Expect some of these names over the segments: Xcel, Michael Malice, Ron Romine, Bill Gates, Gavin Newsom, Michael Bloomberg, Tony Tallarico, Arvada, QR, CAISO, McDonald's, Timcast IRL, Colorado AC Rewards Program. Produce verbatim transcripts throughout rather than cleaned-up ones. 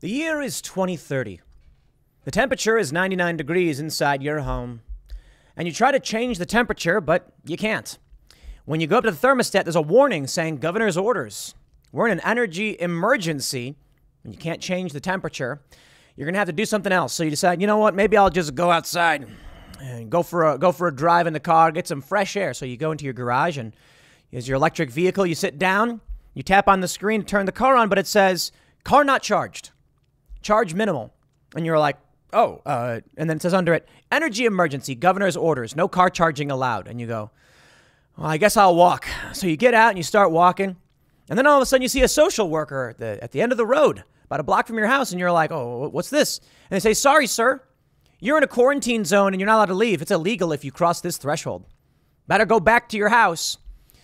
The year is twenty thirty. The temperature is ninety-nine degrees inside your home. And you try to change the temperature, but you can't. When you go up to the thermostat, there's a warning saying governor's orders. We're in an energy emergency, and you can't change the temperature. You're going to have to do something else. So you decide, you know what, maybe I'll just go outside and go for a, go for a drive in the car, get some fresh air. So you go into your garage, and is your electric vehicle, you sit down, you tap on the screen to turn the car on, but it says, car not charged. Charge minimal. And you're like, oh, uh, and then it says under it, energy emergency, governor's orders, no car charging allowed. And you go, well, I guess I'll walk. So you get out and you start walking. And then all of a sudden you see a social worker at the, at the end of the road, about a block from your house. And you're like, oh, what's this? And they say, sorry, sir, you're in a quarantine zone and you're not allowed to leave. It's illegal if you cross this threshold. Better go back to your house.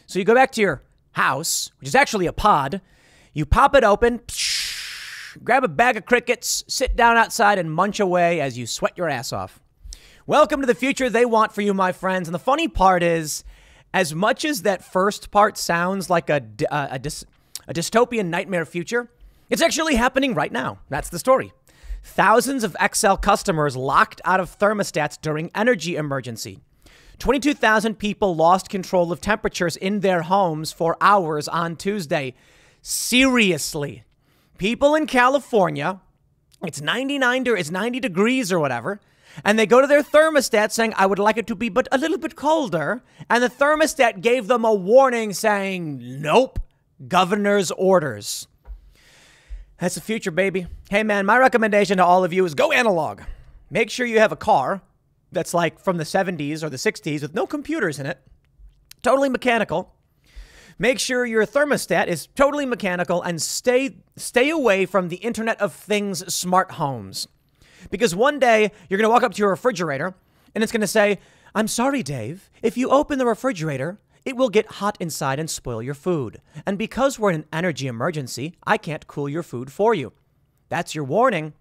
So you go back to your house, which is actually a pod. You pop it open. Grab a bag of crickets, sit down outside, and munch away as you sweat your ass off. Welcome to the future they want for you, my friends. And the funny part is, as much as that first part sounds like a, uh, a, dy- a dystopian nightmare future, it's actually happening right now. That's the story. Thousands of Xcel customers locked out of thermostats during energy emergency. twenty-two thousand people lost control of temperatures in their homes for hours on Tuesday. Seriously. People in California, it's ninety-nine or it's ninety degrees or whatever, and they go to their thermostat saying, I would like it to be but a little bit colder. And the thermostat gave them a warning saying, nope, governor's orders. That's the future, baby. Hey, man, my recommendation to all of you is go analog. Make sure you have a car that's like from the seventies or the sixties with no computers in it, totally mechanical. Make sure your thermostat is totally mechanical and stay stay away from the Internet of Things smart homes. Because one day you're going to walk up to your refrigerator and it's going to say, I'm sorry, Dave, if you open the refrigerator, it will get hot inside and spoil your food. And because we're in an energy emergency, I can't cool your food for you. That's your warning.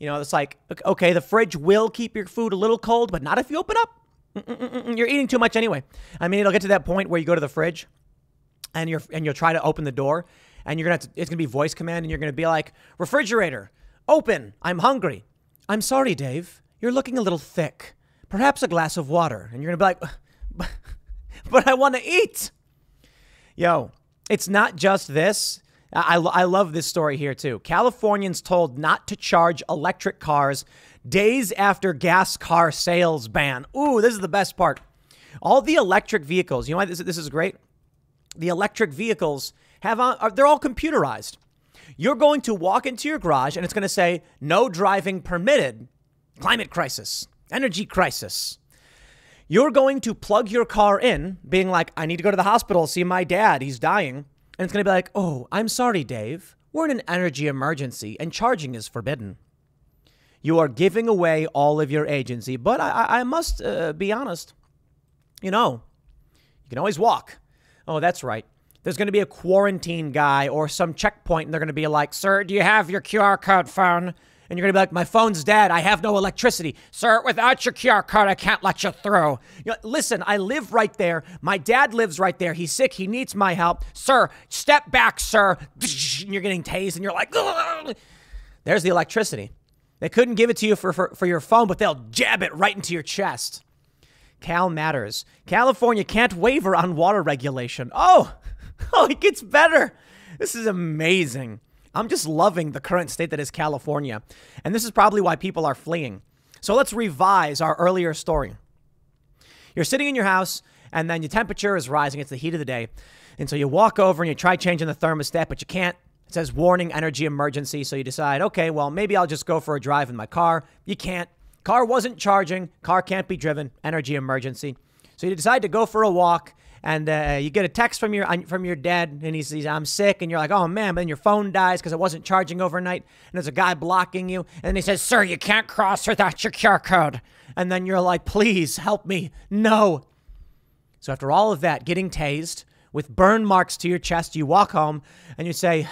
You know, it's like, okay, the fridge will keep your food a little cold, but not if you open up. Mm-mm-mm-mm. You're eating too much anyway. I mean, it'll get to that point where you go to the fridge. And you're and you'll try to open the door, and you're gonna have to, it's gonna be voice command, and you're gonna be like, refrigerator, open. I'm hungry. I'm sorry, Dave. You're looking a little thick. Perhaps a glass of water. And you're gonna be like, but I want to eat. Yo, it's not just this. I I love this story here too. Californians told not to charge electric cars days after gas car sales ban. Ooh, this is the best part. All the electric vehicles. You know why this this is great? The electric vehicles have on, are, they're all computerized. You're going to walk into your garage and it's going to say, no driving permitted, climate crisis, energy crisis. You're going to plug your car in being like, I need to go to the hospital, see my dad, he's dying. And it's going to be like, oh, I'm sorry, Dave. We're in an energy emergency and charging is forbidden. You are giving away all of your agency. But I, I must uh, be honest, you know, you can always walk. Oh, that's right. There's going to be a quarantine guy or some checkpoint, and they're going to be like, sir, do you have your Q R code phone? And you're going to be like, my phone's dead. I have no electricity. Sir, without your Q R code, I can't let you through. You know, listen, I live right there. My dad lives right there. He's sick. He needs my help. Sir, step back, sir. And you're getting tased, and you're like, ugh. There's the electricity. They couldn't give it to you for, for, for your phone, but they'll jab it right into your chest. Cal matters. California can't waver on water regulation. Oh, oh, it gets better. This is amazing. I'm just loving the current state that is California. And this is probably why people are fleeing. So let's revise our earlier story. You're sitting in your house and then your temperature is rising. It's the heat of the day. And so you walk over and you try changing the thermostat, but you can't. It says warning, energy emergency. So you decide, okay, well, maybe I'll just go for a drive in my car. You can't. Car wasn't charging. Car can't be driven. Energy emergency. So you decide to go for a walk, and uh, you get a text from your from your dad, and he says, I'm sick. And you're like, oh, man. But then your phone dies because it wasn't charging overnight, and there's a guy blocking you. And then he says, sir, you can't cross without your Q R code. And then you're like, please help me. No. So after all of that, getting tased with burn marks to your chest, you walk home, and you say,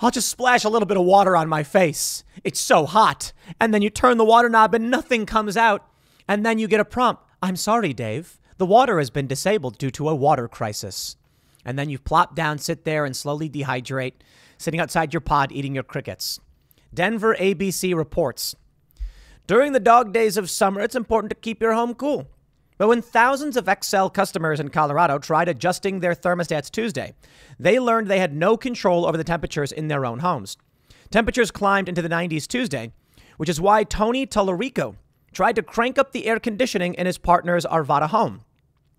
I'll just splash a little bit of water on my face. It's so hot. And then you turn the water knob and nothing comes out. And then you get a prompt. I'm sorry, Dave. The water has been disabled due to a water crisis. And then you plop down, sit there, and slowly dehydrate. sitting outside your pod eating your crickets. Denver A B C reports, during the dog days of summer, it's important to keep your home cool. But when thousands of Xcel customers in Colorado tried adjusting their thermostats Tuesday, they learned they had no control over the temperatures in their own homes. Temperatures climbed into the nineties Tuesday, which is why Tony Tallarico tried to crank up the air conditioning in his partner's Arvada home.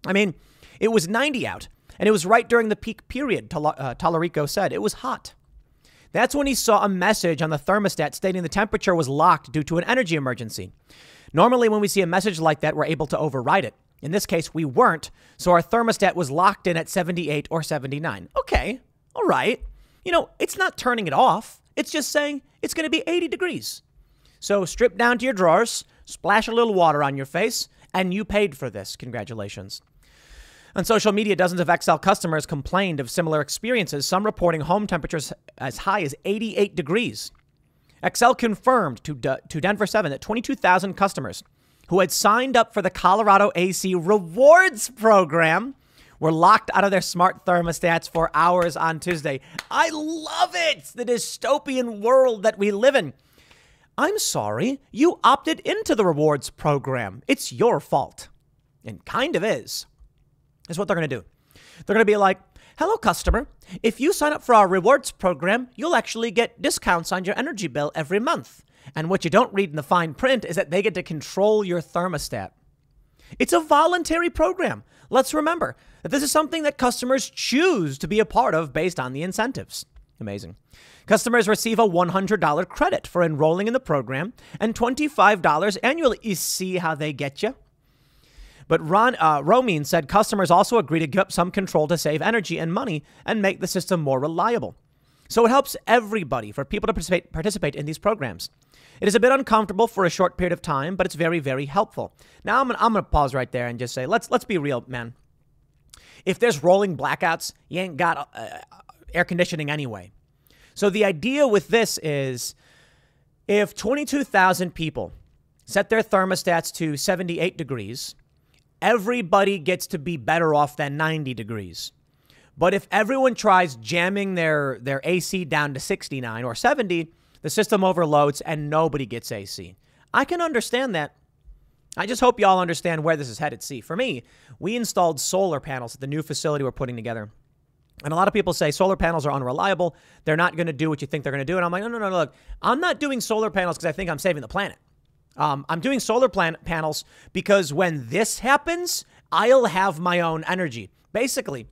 I mean, it was ninety out, and it was right during the peak period, Tallarico said. It was hot. That's when he saw a message on the thermostat stating the temperature was locked due to an energy emergency. Normally, when we see a message like that, we're able to override it. In this case, we weren't, so our thermostat was locked in at seventy-eight or seventy-nine. Okay, all right. You know, it's not turning it off. It's just saying it's going to be eighty degrees. So strip down to your drawers, splash a little water on your face, and you paid for this. Congratulations. On social media, dozens of Xcel customers complained of similar experiences, some reporting home temperatures as high as eighty-eight degrees. Xcel confirmed to, De- to Denver seven that twenty-two thousand customers who had signed up for the Colorado A C Rewards Program were locked out of their smart thermostats for hours on Tuesday. I love it! The dystopian world that we live in. I'm sorry, you opted into the rewards program. It's your fault. And kind of is. That's what they're going to do. They're going to be like, hello, customer. If you sign up for our rewards program, you'll actually get discounts on your energy bill every month. And what you don't read in the fine print is that they get to control your thermostat. It's a voluntary program. Let's remember that this is something that customers choose to be a part of based on the incentives. Amazing. Customers receive a one hundred dollars credit for enrolling in the program and twenty-five dollars annually. You see how they get you? But Ron uh, Romine said customers also agree to give up some control to save energy and money and make the system more reliable. So it helps everybody for people to participate, participate in these programs. It is a bit uncomfortable for a short period of time, but it's very, very helpful. Now, I'm gonna, I'm gonna pause right there and just say, let's let's be real, man. If there's rolling blackouts, you ain't got uh, air conditioning anyway. So the idea with this is if twenty-two thousand people set their thermostats to seventy-eight degrees, everybody gets to be better off than ninety degrees. But if everyone tries jamming their, their A C down to sixty-nine or seventy, the system overloads and nobody gets A C. I can understand that. I just hope y'all understand where this is headed. See, for me, we installed solar panels at the new facility we're putting together. And a lot of people say solar panels are unreliable. They're not going to do what you think they're going to do. And I'm like, no, no, no, look, I'm not doing solar panels because I think I'm saving the planet. Um, I'm doing solar plan panels because when this happens, I'll have my own energy. Basically,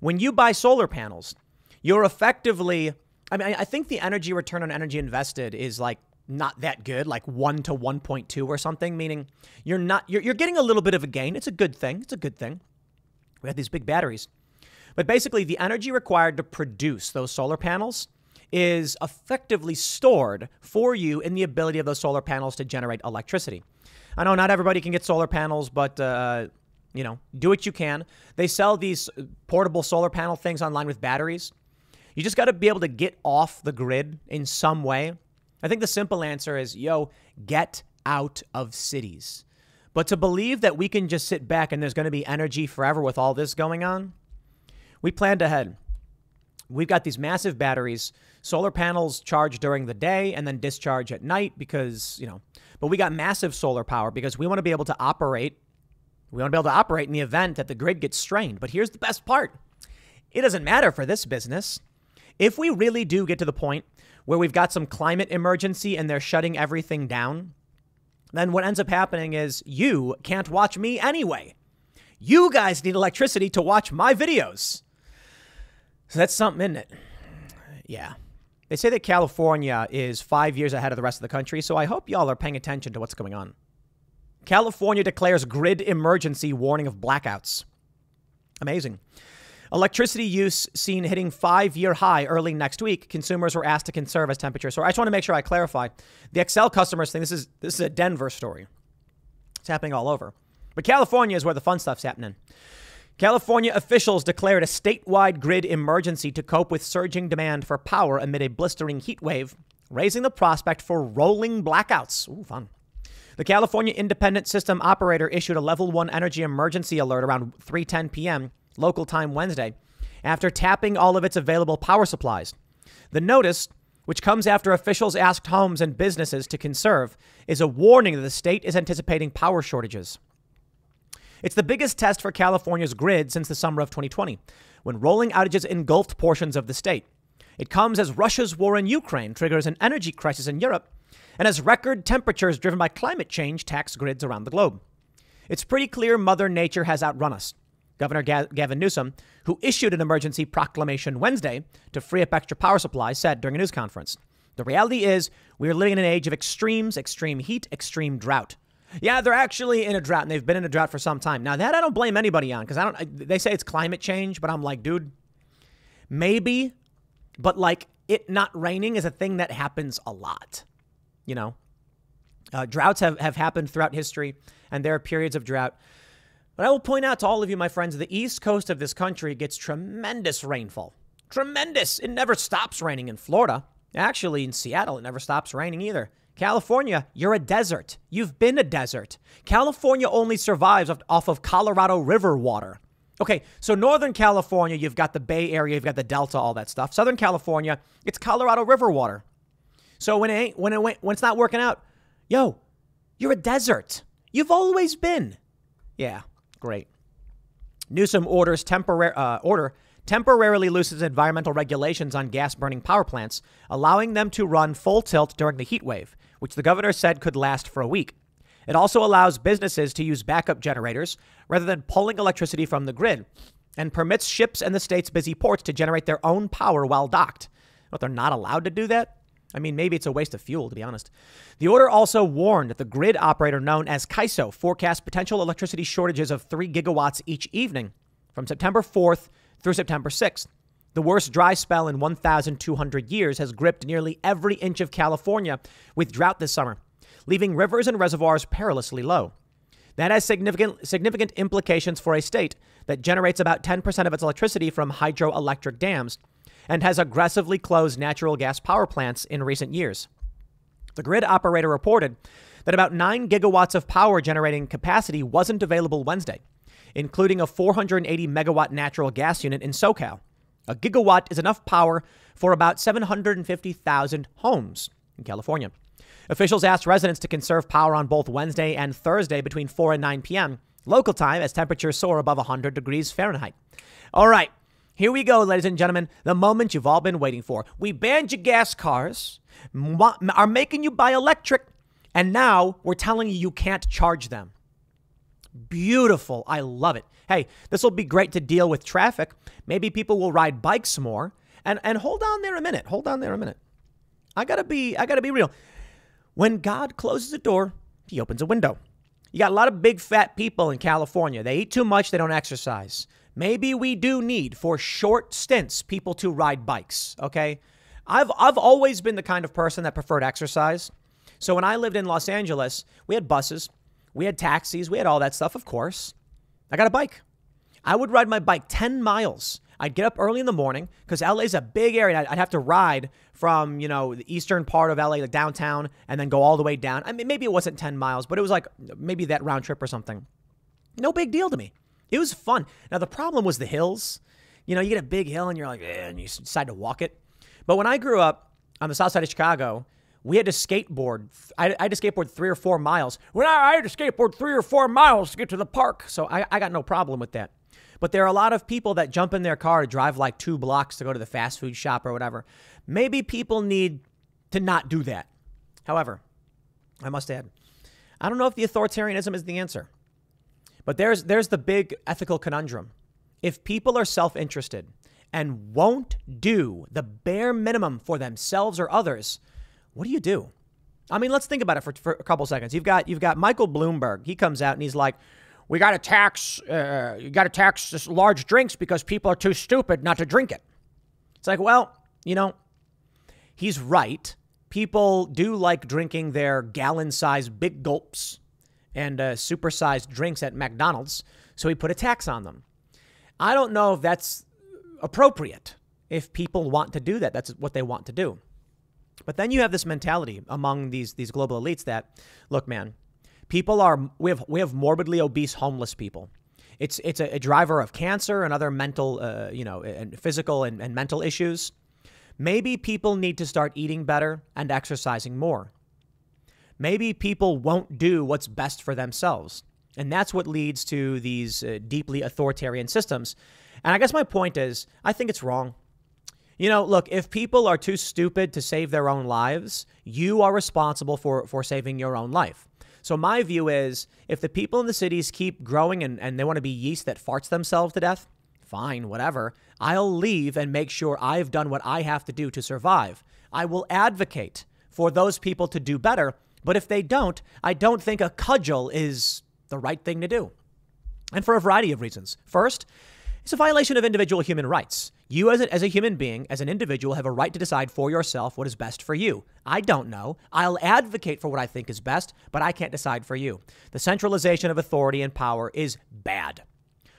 when you buy solar panels, you're effectively, I mean, I think the energy return on energy invested is like not that good, like one to one point two or something, meaning you're not, you're, you're getting a little bit of a gain. It's a good thing. It's a good thing. We have these big batteries, but basically the energy required to produce those solar panels is effectively stored for you in the ability of those solar panels to generate electricity. I know not everybody can get solar panels, but, uh, you know, do what you can. They sell these portable solar panel things online with batteries. You just got to be able to get off the grid in some way. I think the simple answer is, yo, get out of cities. But to believe that we can just sit back and there's going to be energy forever with all this going on, we planned ahead. We've got these massive batteries. Solar panels charge during the day and then discharge at night because, you know, but we got massive solar power because we want to be able to operate. We want to be able to operate in the event that the grid gets strained. But here's the best part. It doesn't matter for this business. If we really do get to the point where we've got some climate emergency and they're shutting everything down, then what ends up happening is you can't watch me anyway. You guys need electricity to watch my videos. So that's something, isn't it? Yeah. They say that California is five years ahead of the rest of the country, so I hope y'all are paying attention to what's going on. California declares grid emergency warning of blackouts. Amazing. Electricity use seen hitting five-year high early next week. Consumers were asked to conserve as temperatures. So I just want to make sure I clarify. The Xcel customers thing, this is, this is a Denver story. It's happening all over. But California is where the fun stuff's happening. California officials declared a statewide grid emergency to cope with surging demand for power amid a blistering heat wave, raising the prospect for rolling blackouts. Ooh, fun. The California Independent System Operator issued a level one energy emergency alert around three ten p m local time Wednesday after tapping all of its available power supplies. The notice, which comes after officials asked homes and businesses to conserve, is a warning that the state is anticipating power shortages. It's the biggest test for California's grid since the summer of twenty twenty, when rolling outages engulfed portions of the state. It comes as Russia's war in Ukraine triggers an energy crisis in Europe, and as record temperatures driven by climate change tax grids around the globe. It's pretty clear Mother Nature has outrun us. Governor Gavin Newsom, who issued an emergency proclamation Wednesday to free up extra power supply, said during a news conference, "The reality is we are living in an age of extremes, extreme heat, extreme drought." Yeah, they're actually in a drought, and they've been in a drought for some time. Now, that I don't blame anybody on, because I don't. They say it's climate change, but I'm like, dude, maybe, but like it not raining is a thing that happens a lot. You know, uh, droughts have, have happened throughout history, and there are periods of drought. But I will point out to all of you, my friends, the east coast of this country gets tremendous rainfall. Tremendous. It never stops raining in Florida. Actually, in Seattle, it never stops raining either. California, you're a desert. You've been a desert. California only survives off of Colorado River water. Okay, so Northern California, you've got the Bay Area, you've got the Delta, all that stuff. Southern California, it's Colorado River water. So when it ain't, when it when it's not working out, yo, you're a desert. You've always been. Yeah. Great. Newsom orders temporary uh, order temporarily loosens environmental regulations on gas-burning power plants, allowing them to run full tilt during the heat wave, which the governor said could last for a week. It also allows businesses to use backup generators rather than pulling electricity from the grid, and permits ships and the state's busy ports to generate their own power while docked. But they're not allowed to do that? I mean, maybe it's a waste of fuel, to be honest. The order also warned that the grid operator known as CAISO forecast potential electricity shortages of three gigawatts each evening from September fourth through September sixth. The worst dry spell in one thousand two hundred years has gripped nearly every inch of California with drought this summer, leaving rivers and reservoirs perilously low. That has significant, significant implications for a state that generates about ten percent of its electricity from hydroelectric dams, and has aggressively closed natural gas power plants in recent years. The grid operator reported that about nine gigawatts of power generating capacity wasn't available Wednesday, including a four hundred eighty megawatt natural gas unit in SoCal. A gigawatt is enough power for about seven hundred fifty thousand homes in California. Officials asked residents to conserve power on both Wednesday and Thursday between four and nine p m local time as temperatures soar above one hundred degrees Fahrenheit. All right. Here we go, ladies and gentlemen, the moment you've all been waiting for. We banned your gas cars, are making you buy electric, and now we're telling you you can't charge them. Beautiful. I love it. Hey, this will be great to deal with traffic. Maybe people will ride bikes more. And and hold on there a minute. Hold on there a minute. I gotta be I gotta be real. When God closes a door, he opens a window. You got a lot of big fat people in California. They eat too much, they don't exercise. Maybe we do need, for short stints, people to ride bikes, okay? I've, I've always been the kind of person that preferred exercise. So when I lived in Los Angeles, we had buses, we had taxis, we had all that stuff, of course. I got a bike. I would ride my bike ten miles. I'd get up early in the morning because L A's a big area. I'd, I'd have to ride from, you know, the eastern part of L A, like downtown, and then go all the way down. I mean, maybe it wasn't ten miles, but it was like maybe that round trip or something. No big deal to me. It was fun. Now, the problem was the hills. You know, you get a big hill and you're like, eh, and you decide to walk it. But when I grew up on the south side of Chicago, we had to skateboard. I, I had to skateboard three or four miles. When I, I had to skateboard three or four miles to get to the park. So I, I got no problem with that. But there are a lot of people that jump in their car to drive like two blocks to go to the fast food shop or whatever. Maybe people need to not do that. However, I must add, I don't know if the authoritarianism is the answer. But there's there's the big ethical conundrum. If people are self-interested and won't do the bare minimum for themselves or others, what do you do? I mean, let's think about it for, for a couple seconds. You've got you've got Michael Bloomberg. He comes out and he's like, "We got to tax, uh, you got to tax this large drinks because people are too stupid not to drink it." It's like, well, you know, he's right. People do like drinking their gallon-sized big gulps and uh, supersized drinks at McDonald's, so he put a tax on them. I don't know if that's appropriate. If people want to do that, that's what they want to do. But then you have this mentality among these these global elites that, look, man, people are we have we have morbidly obese homeless people. It's it's a, a driver of cancer and other mental, uh, you know, and physical and, and mental issues. Maybe people need to start eating better and exercising more. Maybe people won't do what's best for themselves. And that's what leads to these uh, deeply authoritarian systems. And I guess my point is, I think it's wrong. You know, look, if people are too stupid to save their own lives, you are responsible for, for saving your own life. So my view is, if the people in the cities keep growing and, and they want to be yeast that farts themselves to death, fine, whatever. I'll leave and make sure I've done what I have to do to survive. I will advocate for those people to do better. But if they don't, I don't think a cudgel is the right thing to do. And for a variety of reasons. First, it's a violation of individual human rights. You as a, as a human being, as an individual, have a right to decide for yourself what is best for you. I don't know. I'll advocate for what I think is best, but I can't decide for you. The centralization of authority and power is bad.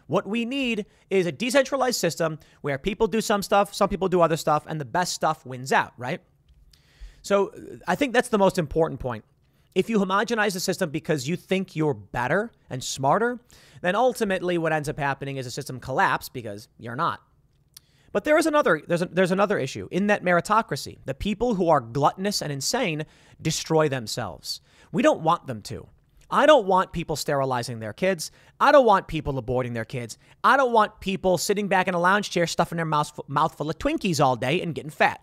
What we need is a decentralized system where people do some stuff, some people do other stuff, and the best stuff wins out, right? So I think that's the most important point. If you homogenize the system because you think you're better and smarter, then ultimately what ends up happening is a system collapse because you're not. But there is another, there's, a, there's another issue. In that meritocracy, the people who are gluttonous and insane destroy themselves. We don't want them to. I don't want people sterilizing their kids. I don't want people aborting their kids. I don't want people sitting back in a lounge chair, stuffing their mouth, mouth full of Twinkies all day and getting fat.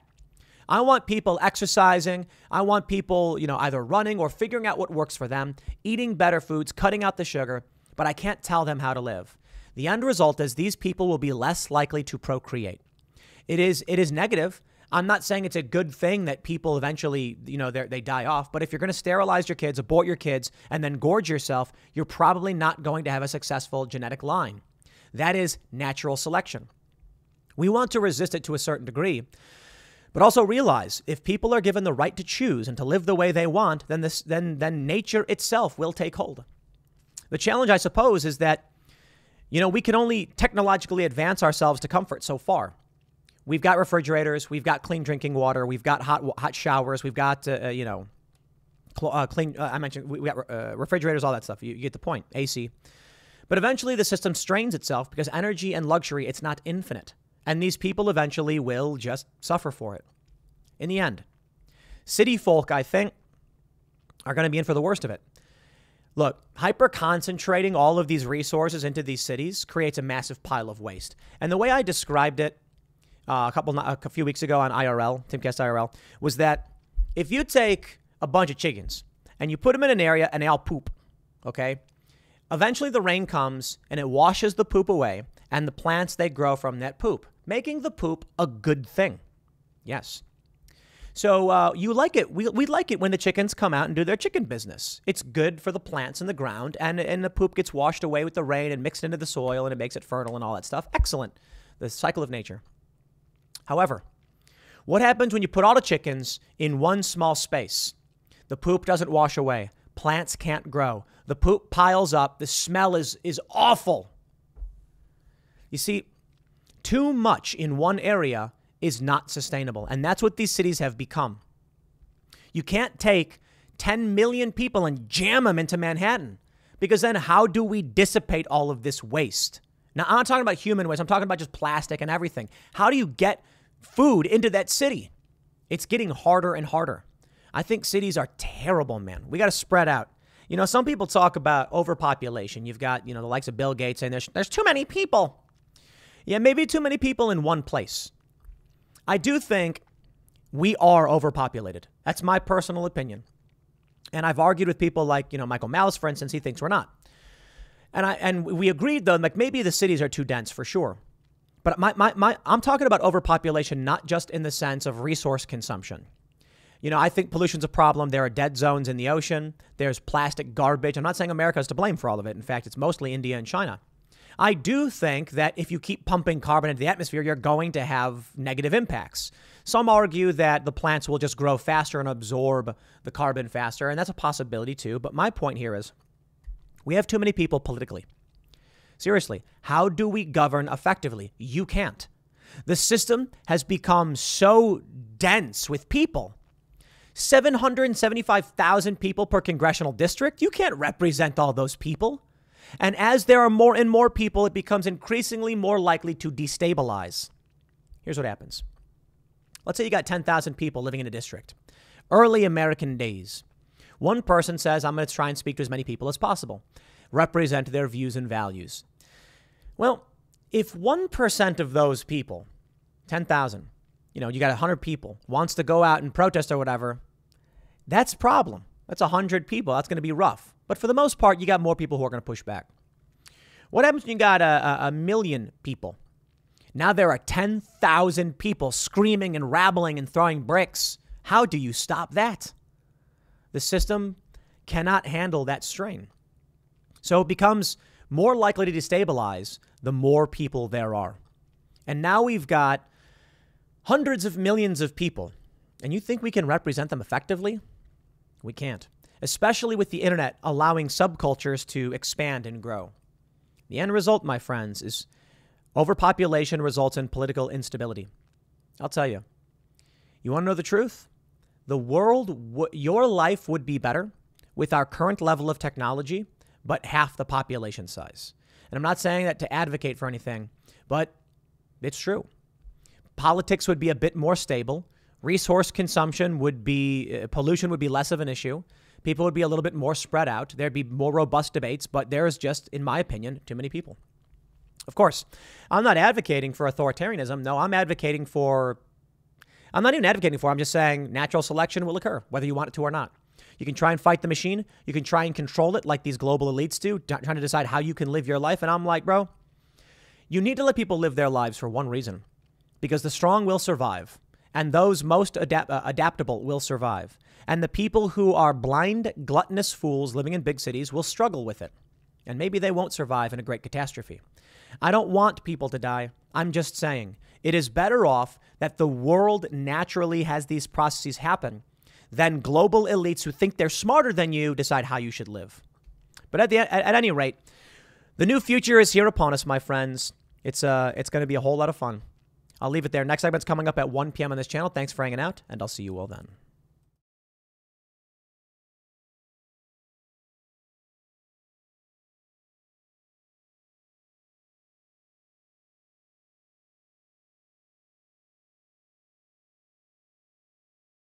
I want people exercising. I want people, you know, either running or figuring out what works for them, eating better foods, cutting out the sugar, but I can't tell them how to live. The end result is these people will be less likely to procreate. It is, it is negative. I'm not saying it's a good thing that people eventually, you know, they die off. But if you're going to sterilize your kids, abort your kids, and then gorge yourself, you're probably not going to have a successful genetic line. That is natural selection. We want to resist it to a certain degree. But also realize if people are given the right to choose and to live the way they want, then this, then, then nature itself will take hold. The challenge, I suppose, is that, you know, we can only technologically advance ourselves to comfort so far. We've got refrigerators, we've got clean drinking water, we've got hot hot showers, we've got, uh, you know, cl uh, clean, uh, I mentioned, we, we got uh, refrigerators, all that stuff. You, you get the point, A C. But eventually the system strains itself because energy and luxury, it's not infinite. And these people eventually will just suffer for it. In the end, city folk, I think, are going to be in for the worst of it. Look, hyper-concentrating all of these resources into these cities creates a massive pile of waste. And the way I described it, Uh, a couple, a few weeks ago on I R L, Timcast I R L, was that if you take a bunch of chickens and you put them in an area and they all poop, okay, eventually the rain comes and it washes the poop away and the plants they grow from that poop, making the poop a good thing. Yes. So uh, you like it. We, we like it when the chickens come out and do their chicken business. It's good for the plants in the ground, and, and the poop gets washed away with the rain and mixed into the soil and it makes it fertile and all that stuff. Excellent. The cycle of nature. However, what happens when you put all the chickens in one small space? The poop doesn't wash away. Plants can't grow. The poop piles up. The smell is, is awful. You see, too much in one area is not sustainable. And that's what these cities have become. You can't take ten million people and jam them into Manhattan, because then how do we dissipate all of this waste? Now, I'm not talking about human waste. I'm talking about just plastic and everything. How do you get food into that city? It's getting harder and harder. I think cities are terrible, man. We got to spread out. You know, some people talk about overpopulation. You've got, you know, the likes of Bill Gates saying there's, there's too many people. Yeah, maybe too many people in one place. I do think we are overpopulated. That's my personal opinion. And I've argued with people like, you know, Michael Malice, for instance. He thinks we're not. And, I, and we agreed, though, like maybe the cities are too dense for sure. But my, my, my, I'm talking about overpopulation, not just in the sense of resource consumption. You know, I think pollution's a problem. There are dead zones in the ocean. There's plastic garbage. I'm not saying America is to blame for all of it. In fact, it's mostly India and China. I do think that if you keep pumping carbon into the atmosphere, you're going to have negative impacts. Some argue that the plants will just grow faster and absorb the carbon faster. And that's a possibility, too. But my point here is, we have too many people politically. Seriously, how do we govern effectively? You can't. The system has become so dense with people. seven hundred seventy-five thousand people per congressional district. You can't represent all those people. And as there are more and more people, it becomes increasingly more likely to destabilize. Here's what happens. Let's say you got ten thousand people living in a district. Early American days. One person says, I'm going to try and speak to as many people as possible, represent their views and values. Well, if one percent of those people, ten thousand, you know, you got one hundred people, wants to go out and protest or whatever, that's a problem. That's one hundred people. That's going to be rough. But for the most part, you got more people who are going to push back. What happens when you got a, a million people? Now there are ten thousand people screaming and rabbling and throwing bricks. How do you stop that? The system cannot handle that strain. So it becomes more likely to destabilize the more people there are. And now we've got hundreds of millions of people. And you think we can represent them effectively? We can't, especially with the internet allowing subcultures to expand and grow. The end result, my friends, is overpopulation results in political instability. I'll tell you. You want to know the truth? The world, your life would be better with our current level of technology, but half the population size. And I'm not saying that to advocate for anything, but it's true. Politics would be a bit more stable. Resource consumption would be, uh, pollution would be less of an issue. People would be a little bit more spread out. There'd be more robust debates, but there is just, in my opinion, too many people. Of course, I'm not advocating for authoritarianism. No, I'm advocating for, I'm not even advocating for, I'm just saying natural selection will occur, whether you want it to or not. You can try and fight the machine. You can try and control it like these global elites do, trying to decide how you can live your life. And I'm like, bro, you need to let people live their lives for one reason, because the strong will survive. And those most adapt uh, adaptable will survive. And the people who are blind, gluttonous fools living in big cities will struggle with it. And maybe they won't survive in a great catastrophe. I don't want people to die. I'm just saying it is better off that the world naturally has these processes happen than global elites who think they're smarter than you decide how you should live. But at, the, at, at any rate, the new future is here upon us, my friends. It's, uh, it's going to be a whole lot of fun. I'll leave it there. Next segment's coming up at one p m on this channel. Thanks for hanging out, and I'll see you all then.